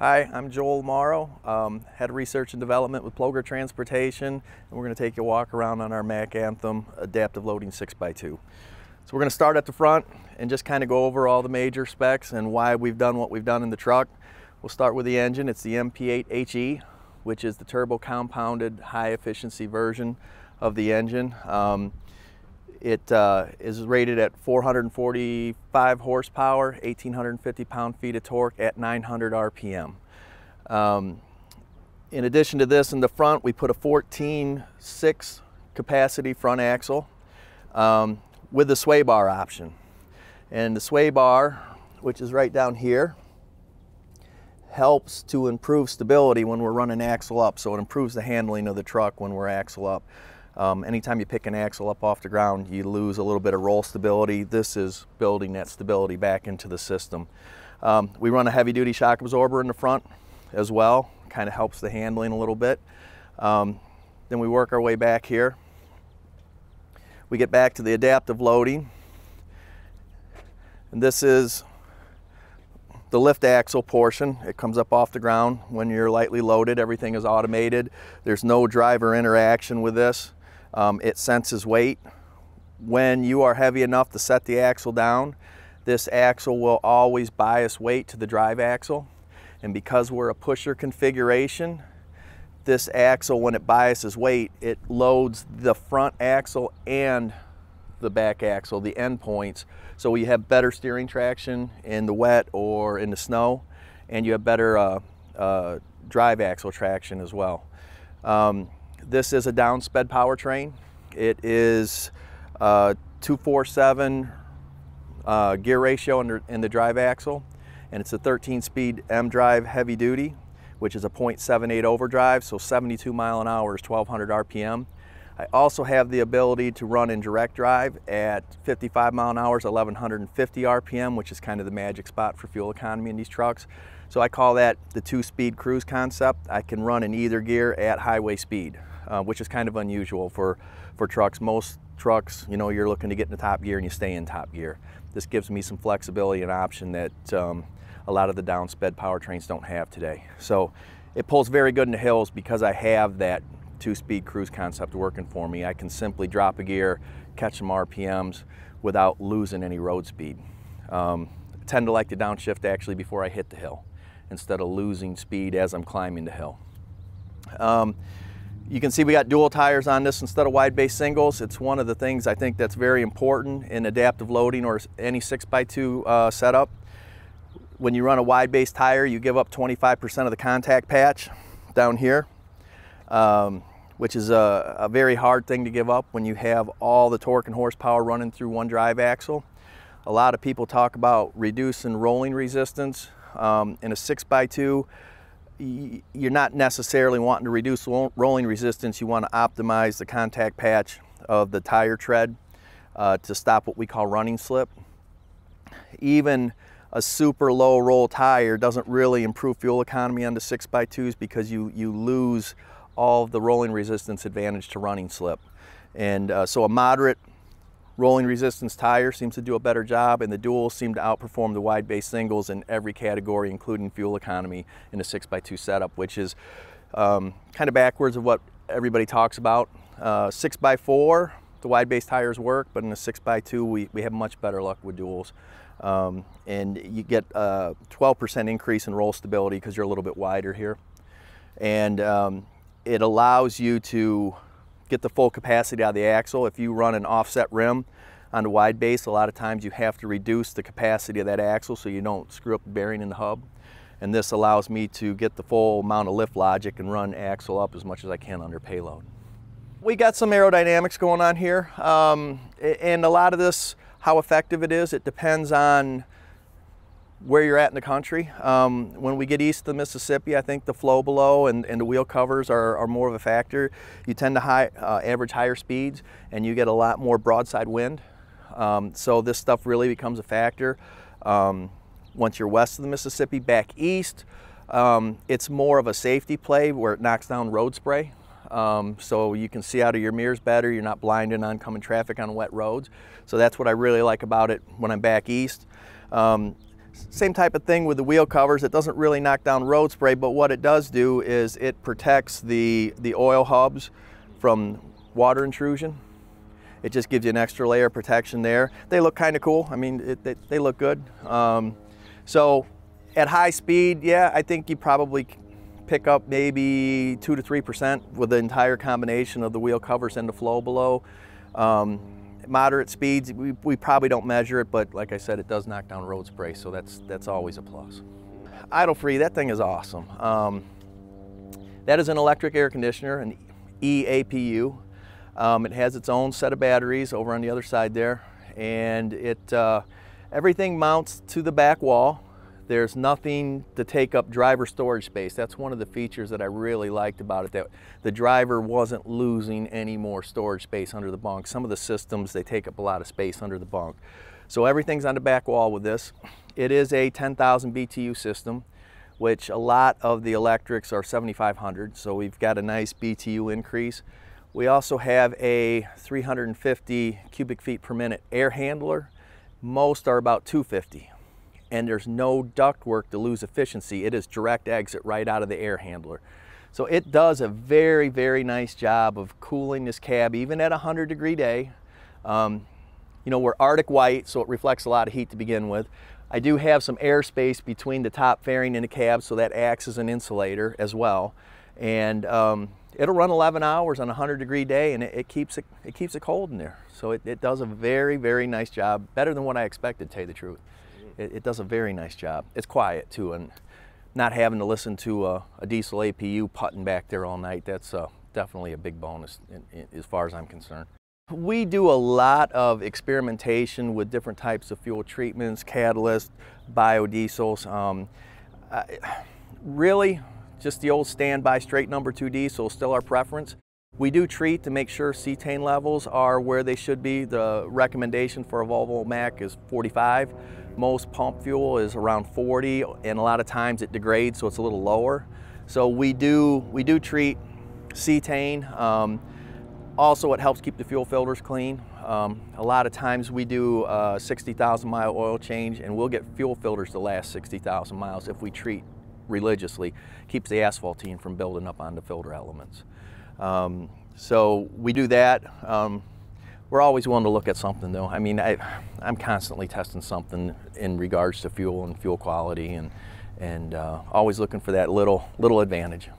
Hi, I'm Joel Morrow, Head of Research and Development with Ploger Transportation, and we're going to take a walk around on our Mack Anthem Adaptive Loading 6x2. So we're going to start at the front and just kind of go over all the major specs and why we've done what we've done in the truck. We'll start with the engine. It's the MP8HE, which is the turbo compounded high efficiency version of the engine. It is rated at 445 horsepower, 1,850 pound-feet of torque at 900 RPM. In addition to this, in the front, we put a 14.6 capacity front axle with the sway bar option. And the sway bar, which is right down here, helps to improve stability when we're running axle up. So it improves the handling of the truck when we're axle up. Anytime you pick an axle up off the ground, you lose a little bit of roll stability. This is building that stability back into the system. We run a heavy-duty shock absorber in the front as well. Kind of helps the handling a little bit. Then we work our way back here. We get back to the adaptive loading. And this is the lift axle portion. It comes up off the ground when you're lightly loaded. Everything is automated. There's no driver interaction with this. It senses weight. When you are heavy enough to set the axle down, this axle will always bias weight to the drive axle. And because we're a pusher configuration, this axle, when it biases weight, it loads the front axle and the back axle, the end points, so you have better steering traction in the wet or in the snow, and you have better drive axle traction as well. This is a downsped powertrain. It is 247 gear ratio in the drive axle, and it's a 13-speed M drive heavy duty, which is a 0.78 overdrive, so 72 mile an hour is 1,200 RPM. I also have the ability to run in direct drive at 55 mile an hour, 1,150 RPM, which is kind of the magic spot for fuel economy in these trucks. So I call that the two-speed cruise concept. I can run in either gear at highway speed, which is kind of unusual for trucks. Most trucks, you know, you're looking to get in the top gear and you stay in top gear. This gives me some flexibility and option that a lot of the downsped powertrains don't have today. So it pulls very good in the hills because I have that two-speed cruise concept working for me. I can simply drop a gear, catch some RPMs without losing any road speed. I tend to like to downshift actually before I hit the hill instead of losing speed as I'm climbing the hill. You can see we got dual tires on this instead of wide base singles. It's one of the things I think that's very important in adaptive loading or any 6x2 setup. When you run a wide base tire, you give up 25% of the contact patch down here. Which is a very hard thing to give up when you have all the torque and horsepower running through one drive axle. A lot of people talk about reducing rolling resistance. In a 6x2, you're not necessarily wanting to reduce rolling resistance. You want to optimize the contact patch of the tire tread to stop what we call running slip. Even a super low roll tire doesn't really improve fuel economy on the 6x2s because you lose all of the rolling resistance advantage to running slip. And so a moderate rolling resistance tire seems to do a better job, and the duals seem to outperform the wide base singles in every category, including fuel economy in a 6x2 setup, which is kind of backwards of what everybody talks about. 6x4, the wide base tires work, but in a 6x2, we have much better luck with duals. And you get a 12% increase in roll stability because you're a little bit wider here. And it allows you to get the full capacity out of the axle. If you run an offset rim on the wide base, a lot of times you have to reduce the capacity of that axle so you don't screw up the bearing in the hub. And this allows me to get the full amount of lift logic and run axle up as much as I can under payload. We got some aerodynamics going on here, and a lot of this, how effective it is, it depends on where you're at in the country. When we get east of the Mississippi, I think the flow below and the wheel covers are more of a factor. You tend to average higher speeds, and you get a lot more broadside wind. So this stuff really becomes a factor. Once you're west of the Mississippi, back east, it's more of a safety play where it knocks down road spray. So you can see out of your mirrors better, you're not blinding oncoming traffic on wet roads. So that's what I really like about it when I'm back east. Same type of thing with the wheel covers. It doesn't really knock down road spray, but what it does do is it protects the oil hubs from water intrusion. It just gives you an extra layer of protection there. They look kind of cool. I mean, they look good. So at high speed, yeah, I think you probably pick up maybe 2 to 3% with the entire combination of the wheel covers and the Flow Below. Moderate speeds, we probably don't measure it, but like I said, it does knock down road spray, so that's always a plus. Idle Free, that thing is awesome. That is an electric air conditioner, an EAPU. It has its own set of batteries over on the other side there, and it everything mounts to the back wall. There's nothing to take up driver storage space. That's one of the features that I really liked about it, that the driver wasn't losing any more storage space under the bunk. Some of the systems, they take up a lot of space under the bunk. So everything's on the back wall with this. It is a 10,000 BTU system, which a lot of the electrics are 7,500, so we've got a nice BTU increase. We also have a 350 cubic feet per minute air handler. Most are about 250. And there's no ductwork to lose efficiency. It is direct exit right out of the air handler. So it does a very, very nice job of cooling this cab, even at a 100-degree day. You know, we're Arctic white, so it reflects a lot of heat to begin with. I do have some airspace between the top fairing and the cab, so that acts as an insulator as well. And it'll run 11 hours on a 100-degree day, and it keeps it cold in there. So it does a very, very nice job, better than what I expected, to tell you the truth. It does a very nice job. It's quiet too, and not having to listen to a diesel APU putting back there all night, that's definitely a big bonus as far as I'm concerned. We do a lot of experimentation with different types of fuel treatments, catalysts, biodiesels. Really, just the old standby straight number 2 diesel is still our preference. We do treat to make sure cetane levels are where they should be. The recommendation for a Volvo Mac is 45. Most pump fuel is around 40, and a lot of times it degrades, so it's a little lower. So we do treat cetane. Also, it helps keep the fuel filters clean. A lot of times we do a 60,000 mile oil change, and we'll get fuel filters to last 60,000 miles if we treat religiously. Keeps the asphaltene from building up on the filter elements. So we do that. We're always willing to look at something though. I mean, I'm constantly testing something in regards to fuel and fuel quality, and always looking for that little advantage.